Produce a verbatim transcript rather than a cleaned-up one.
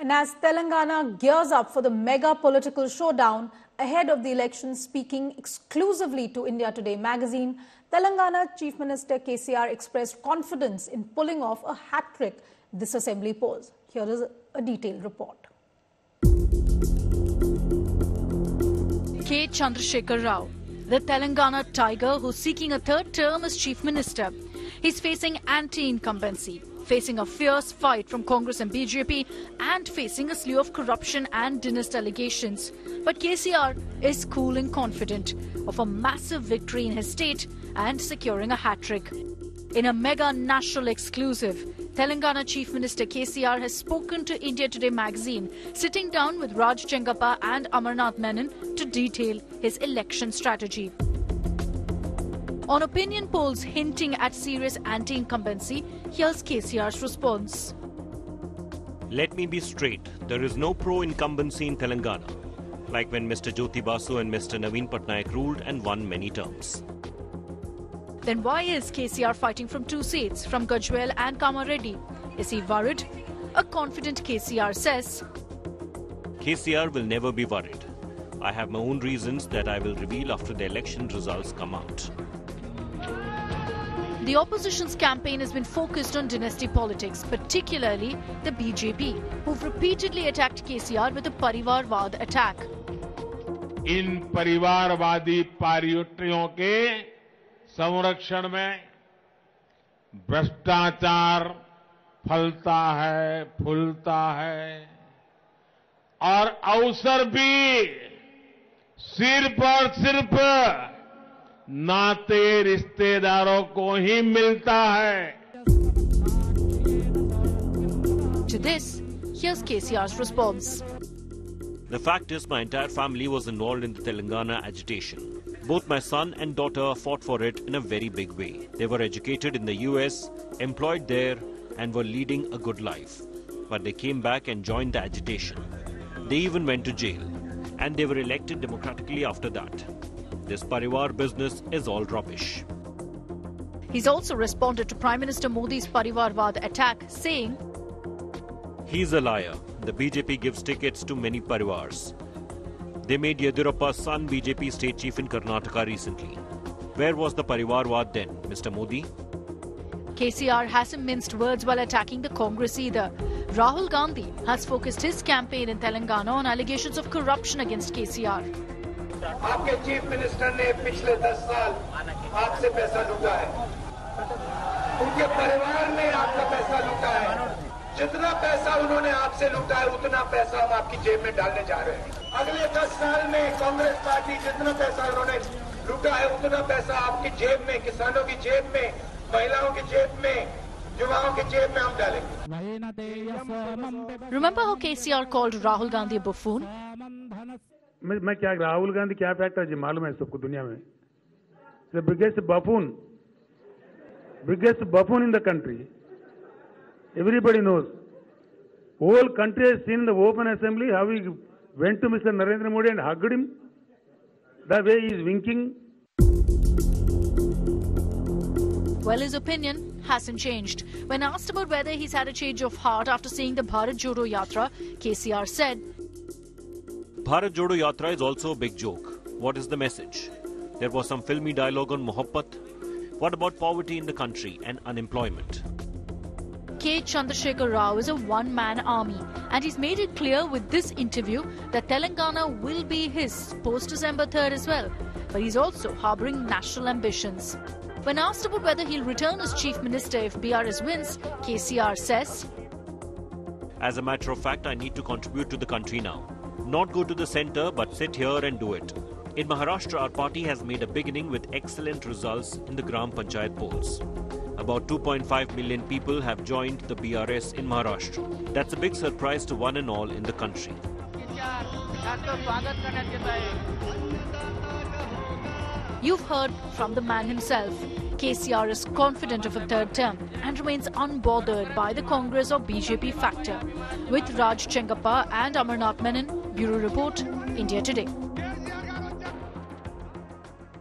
And as Telangana gears up for the mega political showdown ahead of the election, speaking exclusively to India Today magazine, Telangana Chief Minister K C R expressed confidence in pulling off a hat-trick this assembly polls. Here is a detailed report. K. Chandrasekhar Rao, the Telangana tiger who's seeking a third term as Chief Minister. He's facing anti-incumbency, facing a fierce fight from Congress and B J P, and facing a slew of corruption and dishonest allegations. But K C R is cool and confident of a massive victory in his state and securing a hat-trick. In a mega national exclusive, Telangana Chief Minister K C R has spoken to India Today magazine, sitting down with Raj Chengappa and Amarnath Menon to detail his election strategy. On opinion polls hinting at serious anti-incumbency, here's K C R's response. Let me be straight, there is no pro-incumbency in Telangana, like when Mister Jyoti Basu and Mister Naveen Patnaik ruled and won many terms. Then why is K C R fighting from two seats, from Gajwel and Kamaredi? Is he worried? A confident K C R says, K C R will never be worried. I have my own reasons that I will reveal after the election results come out. The opposition's campaign has been focused on dynasty politics, particularly the B J P, who've repeatedly attacked K C R with a Parivarvad attack. In Parivarvadi pariyutriyon ke samrakshan mein bhrashtachar phalta hai, phulta hai, aur avsar bhi sirf aur sirf नाते रिश्तेदारों को ही मिलता है. To this, here's K C R's response. The fact is, my entire family was involved in the Telangana agitation. Both my son and daughter fought for it in a very big way. They were educated in the U S, employed there, and were leading a good life. But they came back and joined the agitation. They even went to jail, and they were elected democratically after that. This Parivar business is all rubbish. He's also responded to Prime Minister Modi's Parivarvad attack, saying, he's a liar. The B J P gives tickets to many Parivars. They made Yadurappa's son B J P state chief in Karnataka recently. Where was the Parivarvad then, Mister Modi? K C R hasn't minced words while attacking the Congress either. Rahul Gandhi has focused his campaign in Telangana on allegations of corruption against K C R. आपके chief minister ने पिछले दस साल आपसे पैसा लूटा है, उनके परिवार ने आपका पैसा लूटा है, जितना पैसा उन्होंने आपसे लूटा है उतना पैसा हम आपकी जेब में डालने जा रहे हैं. अगले दस साल में कांग्रेस पार्टी जितना पैसा उन्होंने लूटा है उतना पैसा आपकी जेब में, किसानों की जेब में, महिलाओं की जेब में. Remember how K C R called Rahul Gandhi a buffoon? मैं मैं क्या राहुल गांधी क्या फैक्टर जी मालूम है सबको दुनिया में. The biggest buffoon, biggest buffoon in the country. Everybody knows. Whole country has seen the open assembly how he went to Mister Narendra Modi and hugged him. The way he is winking. Well, his opinion hasn't changed. When asked about whether he's had a change of heart after seeing the Bharat Jodo Yatra, K C R said, Bharat Jodo Yatra is also a big joke. What is the message? There was some filmy dialogue on Mohabbat. What about poverty in the country and unemployment? K. Chandrasekhar Rao is a one-man army, and he's made it clear with this interview that Telangana will be his post-December third as well. But he's also harbouring national ambitions. When asked about whether he'll return as Chief Minister if B R S wins, K C R says, as a matter of fact, I need to contribute to the country now. Not go to the centre but sit here and do it. In Maharashtra, our party has made a beginning with excellent results in the Gram Panchayat polls. About two point five million people have joined the B R S in Maharashtra. That's a big surprise to one and all in the country. You've heard from the man himself. K C R is confident of a third term and remains unbothered by the Congress or B J P factor. With Raj Chengappa and Amarnath Menon, Bureau Report, India Today.